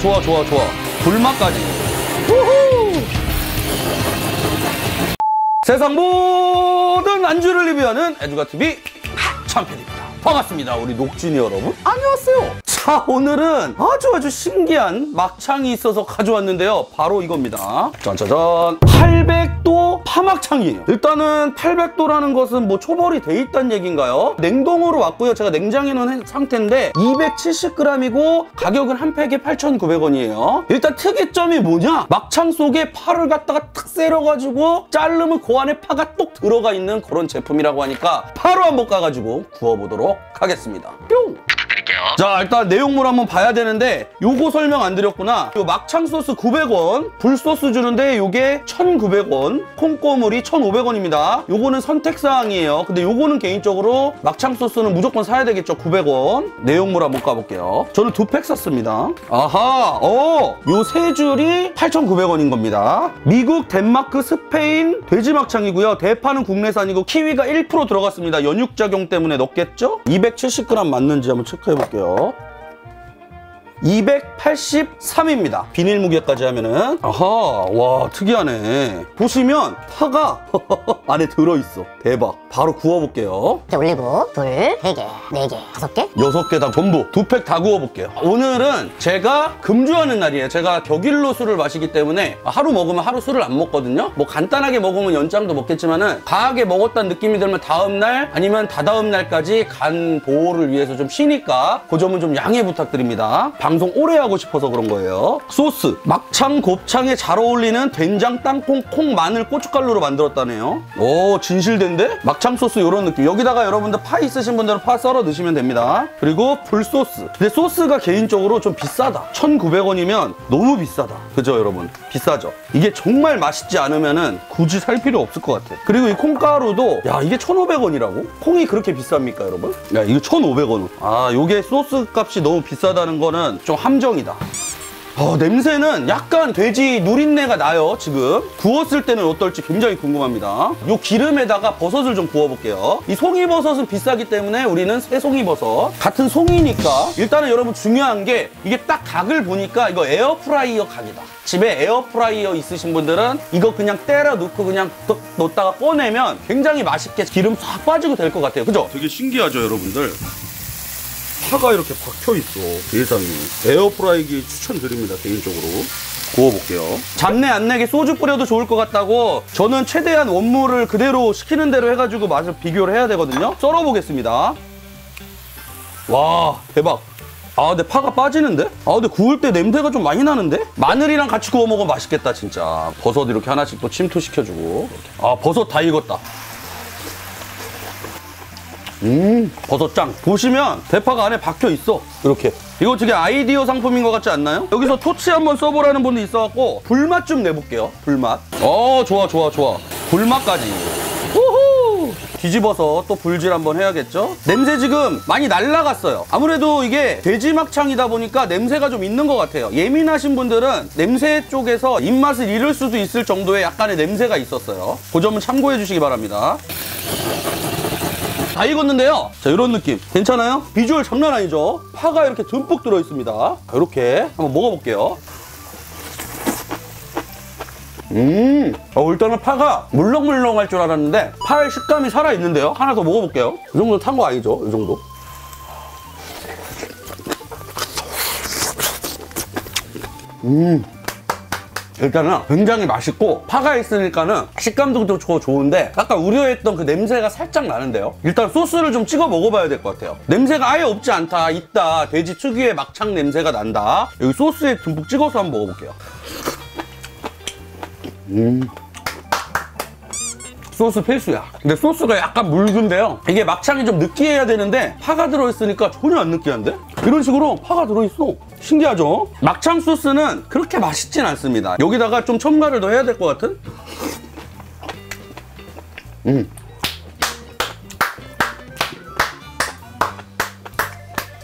좋아. 불맛까지. 우후! 세상 모든 안주를 리뷰하는 애주가TV 참PD입니다. 반갑습니다. 우리 녹진이 여러분. 안녕하세요. 자, 오늘은 아주 신기한 막창이 있어서 가져왔는데요. 바로 이겁니다. 짠짜잔. 800도 파막창이에요. 일단은 800도라는 것은 뭐 초벌이 돼 있다는 얘기인가요? 냉동으로 왔고요. 제가 냉장해 놓은 상태인데 270g이고 가격은 한 팩에 8,900원이에요. 일단 특이점이 뭐냐? 막창 속에 파를 갖다가 탁 썰어가지고 자르면 그 안에 파가 똑 들어가 있는 그런 제품이라고 하니까 파로 한번 까가지고 구워보도록 하겠습니다. 뿅! 자, 일단 내용물 한번 봐야 되는데 요거 설명 안 드렸구나. 요 막창 소스 900원, 불소스 주는데 요게 1,900원, 콩고물이 1,500원입니다. 요거는 선택사항이에요. 근데 요거는 개인적으로 막창 소스는 무조건 사야 되겠죠. 900원. 내용물 한번 까볼게요. 저는 2팩 샀습니다. 아하, 요 세 줄이 8,900원인 겁니다. 미국, 덴마크, 스페인 돼지 막창이고요. 대파는 국내산이고 키위가 1% 들어갔습니다. 연육작용 때문에 넣겠죠? 270g 맞는지 한번 체크해볼게요. 283입니다. 비닐 무게까지 하면은. 아하, 와, 특이하네. 보시면 파가 안에 들어있어. 대박. 바로 구워볼게요. 올리고 불 3개, 4개, 5개? 6개 다 전부 2팩 다 구워볼게요. 오늘은 제가 금주하는 날이에요. 제가 격일로 술을 마시기 때문에 하루 먹으면 하루 술을 안 먹거든요. 뭐 간단하게 먹으면 연장도 먹겠지만은 과하게 먹었다는 느낌이 들면 다음날 아니면 다다음 날까지 간 보호를 위해서 좀 쉬니까 그 점은 좀 양해 부탁드립니다. 방송 오래 하고 싶어서 그런 거예요. 소스, 막창, 곱창에 잘 어울리는 된장, 땅콩, 콩, 마늘, 고춧가루로 만들었다네요. 오, 진실된데? 막창 소스 이런 느낌. 여기다가 여러분들 파 있으신 분들은 파 썰어 넣으시면 됩니다. 그리고 불소스. 근데 소스가 개인적으로 좀 비싸다. 1,900원이면 너무 비싸다. 그죠, 여러분? 비싸죠? 이게 정말 맛있지 않으면은 굳이 살 필요 없을 것 같아. 그리고 이 콩가루도, 야, 이게 1,500원이라고? 콩이 그렇게 비쌉니까, 여러분? 야, 이거 1,500원. 아, 요게 소스 값이 너무 비싸다는 거는 좀 함정이다. 냄새는 약간 돼지 누린내가 나요. 지금 구웠을 때는 어떨지 굉장히 궁금합니다. 요 기름에다가 버섯을 좀 구워볼게요. 이 송이버섯은 비싸기 때문에 우리는 새송이버섯, 같은 송이니까. 일단은 여러분 중요한 게 이게 딱 각을 보니까 이거 에어프라이어 각이다. 집에 에어프라이어 있으신 분들은 이거 그냥 때려 넣고 그냥 넣다가 꺼내면 굉장히 맛있게 기름 싹 빠지고 될 것 같아요. 그죠? 되게 신기하죠, 여러분들? 파가 이렇게 박혀있어. 세상에. 에어프라이기 추천드립니다. 개인적으로 구워볼게요. 잡내 안 내게 소주 뿌려도 좋을 것 같다고. 저는 최대한 원물을 그대로 시키는 대로 해가지고 맛을 비교를 해야 되거든요. 썰어보겠습니다. 와, 대박. 아, 근데 파가 빠지는데? 아, 근데 구울 때 냄새가 좀 많이 나는데? 마늘이랑 같이 구워 먹으면 맛있겠다 진짜. 버섯 이렇게 하나씩 또 침투시켜주고. 아, 버섯 다 익었다. 버섯 짱. 보시면 대파가 안에 박혀있어. 이렇게. 이거 되게 아이디어 상품인 것 같지 않나요? 여기서 토치 한번 써보라는 분도 있어갖고 불맛 좀 내볼게요. 불맛. 좋아. 불맛까지. 우후! 뒤집어서 또 불질 한번 해야겠죠? 냄새 지금 많이 날라갔어요. 아무래도 이게 돼지 막창이다 보니까 냄새가 좀 있는 것 같아요. 예민하신 분들은 냄새 쪽에서 입맛을 잃을 수도 있을 정도의 약간의 냄새가 있었어요. 그 점은 참고해 주시기 바랍니다. 다 익었는데요. 자, 이런 느낌. 괜찮아요? 비주얼 장난 아니죠? 파가 이렇게 듬뿍 들어있습니다. 이렇게 한번 먹어볼게요. 일단은 파가 물렁물렁할 줄 알았는데 파의 식감이 살아있는데요. 하나 더 먹어볼게요. 이 정도 탄 거 아니죠? 이 정도. 일단은 굉장히 맛있고 파가 있으니까는 식감도 더 좋은데 아까 우려했던 그 냄새가 살짝 나는데요. 일단 소스를 좀 찍어 먹어봐야 될 것 같아요. 냄새가 아예 없지 않다. 있다. 돼지 특유의 막창 냄새가 난다. 여기 소스에 듬뿍 찍어서 한번 먹어볼게요. 소스 필수야. 근데 소스가 약간 묽은데요. 이게 막창이 좀 느끼해야 되는데 파가 들어있으니까 전혀 안 느끼한데? 이런 식으로 파가 들어있어. 신기하죠? 막창 소스는 그렇게 맛있진 않습니다. 여기다가 좀 첨가를 더 해야 될 것 같은?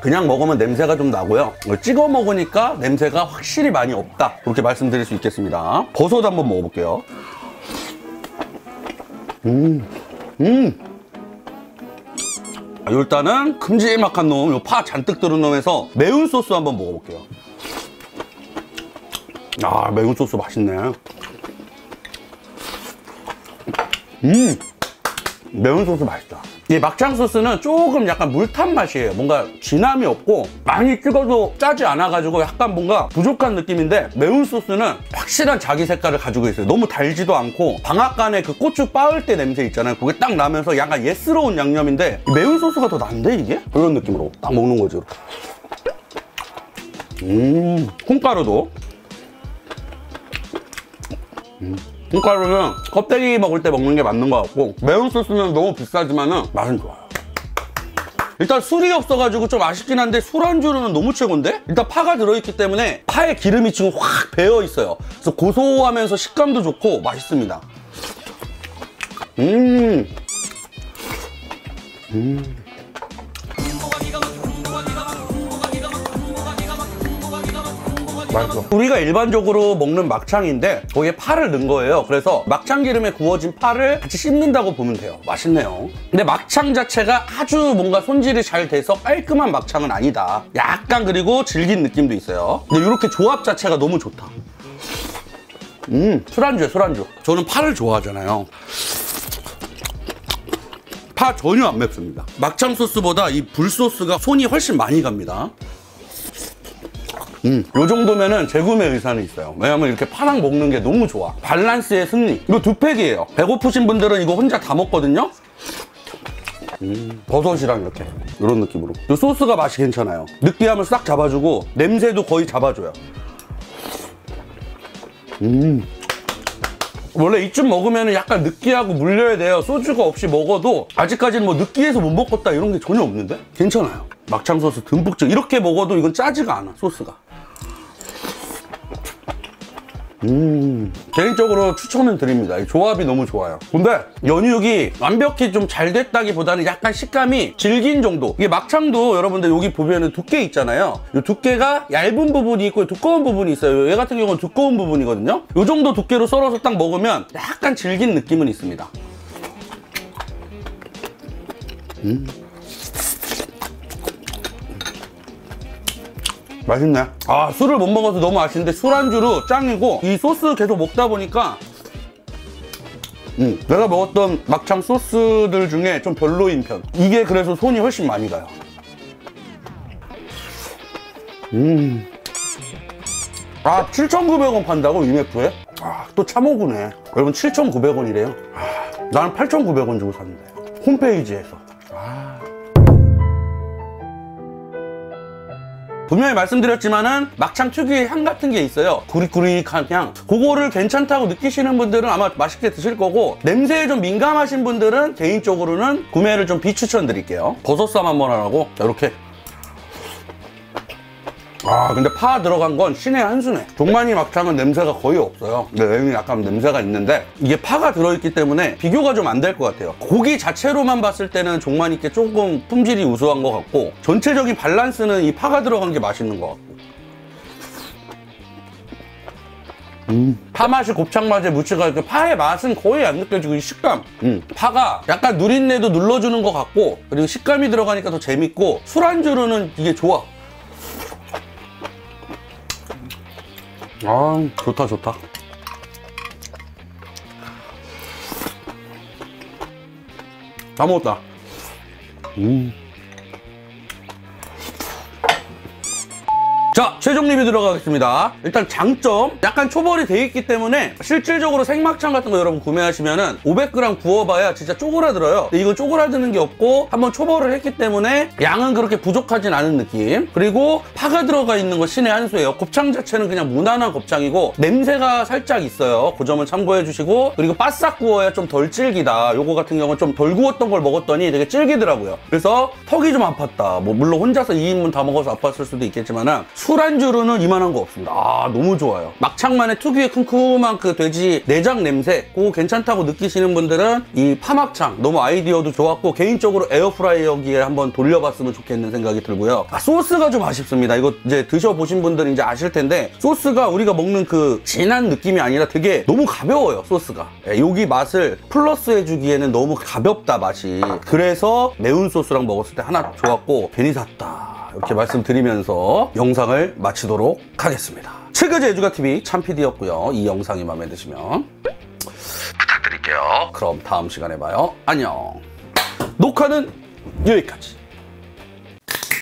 그냥 먹으면 냄새가 좀 나고요. 찍어 먹으니까 냄새가 확실히 많이 없다. 그렇게 말씀드릴 수 있겠습니다. 버섯 한번 먹어볼게요. 일단은 큼지막한 놈, 요 파 잔뜩 들은 놈에서 매운 소스 한번 먹어볼게요. 아, 매운 소스 맛있네. 매운 소스 맛있다. 이 막창 소스는 조금 약간 물탄 맛이에요. 뭔가 진함이 없고 많이 찍어도 짜지 않아가지고 약간 뭔가 부족한 느낌인데, 매운 소스는 확실한 자기 색깔을 가지고 있어요. 너무 달지도 않고 방앗간에 그 고추 빻을 때 냄새 있잖아요. 그게 딱 나면서 약간 예스러운 양념인데 매운 소스가 더 난데 이게? 이런 느낌으로 딱 먹는 거죠. 콩가루도 콩가루는 껍데기 먹을 때 먹는 게 맞는 것 같고, 매운 소스는 너무 비싸지만은 맛은 좋아요. 일단 술이 없어가지고 좀 아쉽긴 한데 술안주로는 너무 최고인데? 일단 파가 들어있기 때문에 파에 기름이 지금 확 배어있어요. 그래서 고소하면서 식감도 좋고 맛있습니다. 맛있어. 우리가 일반적으로 먹는 막창인데 거기에 파를 넣은 거예요. 그래서 막창 기름에 구워진 파를 같이 씹는다고 보면 돼요. 맛있네요. 근데 막창 자체가 아주 뭔가 손질이 잘 돼서 깔끔한 막창은 아니다. 약간 그리고 질긴 느낌도 있어요. 근데 이렇게 조합 자체가 너무 좋다. 술안주예요, 술안주. 저는 파를 좋아하잖아요. 파 전혀 안 맵습니다. 막창 소스보다 이 불소스가 손이 훨씬 많이 갑니다. 요 정도면은 재구매 의사는 있어요. 왜냐면 이렇게 파랑 먹는 게 너무 좋아. 밸런스의 승리. 이거 두 팩이에요. 배고프신 분들은 이거 혼자 다 먹거든요. 버섯이랑 이렇게 이런 느낌으로. 요 소스가 맛이 괜찮아요. 느끼함을 싹 잡아주고 냄새도 거의 잡아줘요. 원래 이쯤 먹으면 약간 느끼하고 물려야 돼요. 소주가 없이 먹어도 아직까지는 뭐 느끼해서 못 먹었다 이런 게 전혀 없는데? 괜찮아요. 막창 소스 듬뿍 찍. 이렇게 먹어도 이건 짜지가 않아, 소스가. 개인적으로 추천은 드립니다. 이 조합이 너무 좋아요. 근데 연육이 완벽히 좀 잘 됐다기보다는 약간 식감이 질긴 정도. 이게 막창도 여러분들 여기 보면은 두께 있잖아요. 이 두께가 얇은 부분이 있고 두꺼운 부분이 있어요. 얘 같은 경우는 두꺼운 부분이거든요. 이 정도 두께로 썰어서 딱 먹으면 약간 질긴 느낌은 있습니다. 맛있네. 아, 술을 못 먹어서 너무 아쉬운데 술안주로 짱이고, 이 소스 계속 먹다 보니까 내가 먹었던 막창 소스들 중에 좀 별로인 편. 이게 그래서 손이 훨씬 많이 가요. 아, 7,900원 판다고 UMF에? 아, 또 참호구네. 여러분 7,900원이래요. 아, 나는 8,900원 주고 샀는데. 홈페이지에서. 아. 분명히 말씀드렸지만은 막창 특유의 향 같은 게 있어요. 구릿구릿한 향. 그거를 괜찮다고 느끼시는 분들은 아마 맛있게 드실 거고, 냄새에 좀 민감하신 분들은 개인적으로는 구매를 좀 비추천드릴게요. 버섯쌈 한번 하라고 이렇게. 아, 근데 파 들어간 건 신의 한 수네. 동만이 막창은 냄새가 거의 없어요. 근데 약간 냄새가 있는데 이게 파가 들어있기 때문에 비교가 좀 안 될 것 같아요. 고기 자체로만 봤을 때는 종만이께 조금 품질이 우수한 것 같고, 전체적인 밸런스는 이 파가 들어간 게 맛있는 것 같고. 파 맛이 곱창 맛에 묻혀가 있고, 파의 맛은 거의 안 느껴지고, 이 식감. 파가 약간 누린내도 눌러주는 것 같고, 그리고 식감이 들어가니까 더 재밌고, 술안주로는 이게 좋아. 아, 좋다 좋다. 다 먹었다. 자, 최종 리뷰 들어가겠습니다. 일단 장점, 약간 초벌이 돼 있기 때문에 실질적으로 생막창 같은 거 여러분 구매하시면은 500g 구워봐야 진짜 쪼그라들어요. 근데 이건 쪼그라드는 게 없고 한번 초벌을 했기 때문에 양은 그렇게 부족하진 않은 느낌. 그리고 파가 들어가 있는 건 신의 한 수예요. 곱창 자체는 그냥 무난한 곱창이고 냄새가 살짝 있어요. 그 점은 참고해 주시고, 그리고 바싹 구워야 좀 덜 질기다. 요거 같은 경우는 좀 덜 구웠던 걸 먹었더니 되게 질기더라고요. 그래서 턱이 좀 아팠다. 뭐 물론 혼자서 2인분 다 먹어서 아팠을 수도 있겠지만은 술안주로는 이만한 거 없습니다. 아, 너무 좋아요. 막창만의 특유의 쿰쿰한 그 돼지 내장 냄새, 그거 괜찮다고 느끼시는 분들은 이 파막창 너무 아이디어도 좋았고, 개인적으로 에어프라이어기에 한번 돌려봤으면 좋겠는 생각이 들고요. 아, 소스가 좀 아쉽습니다. 이거 이제 드셔보신 분들은 이제 아실 텐데, 소스가 우리가 먹는 그 진한 느낌이 아니라 되게 너무 가벼워요, 소스가. 예, 여기 맛을 플러스해주기에는 너무 가볍다, 맛이. 그래서 매운 소스랑 먹었을 때 하나 좋았고, 괜히 샀다. 이렇게 말씀드리면서 영상을 마치도록 하겠습니다. 지금까지 애주가TV 참PD였고요. 이 영상이 마음에 드시면 부탁드릴게요. 그럼 다음 시간에 봐요. 안녕. 녹화는 여기까지.